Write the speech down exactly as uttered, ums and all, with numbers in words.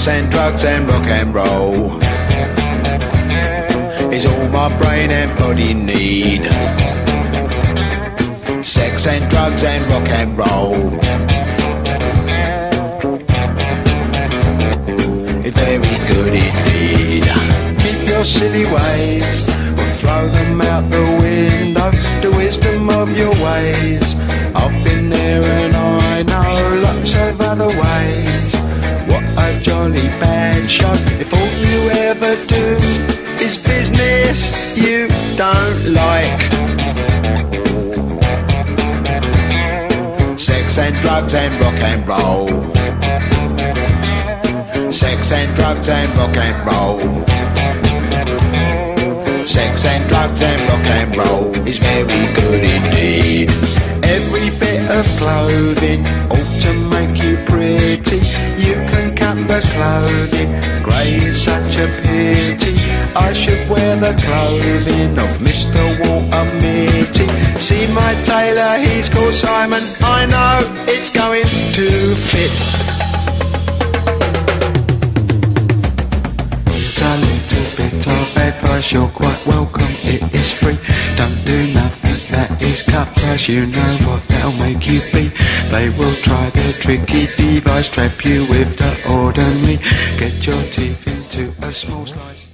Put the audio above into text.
sex and drugs and rock and roll is all my brain and body need. Sex and drugs and rock and roll, it's very good indeed. Keep your silly ways or throw them out the window. The wisdom of your ways, I've been there and I know lots of other ways. What a jolly bad show. If all you ever do is business you don't like. Sex and drugs and rock and roll. Sex and drugs and rock and roll. Sex and drugs and rock and roll is very good indeed. Every bit of clothing ought to make you pretty. You can cut the clothing, grey is such a pity. I should wear the clothing of Mister Walter Mitty. See my tailor, he's called Simon, I know it's going to fit. Here's a little bit of advice, you're quite welcome, it is free. Don't do nothing that is cut price, you know what they'll make you be. They will try their tricky device, trap you with the ordinary. Get your teeth into a small slice.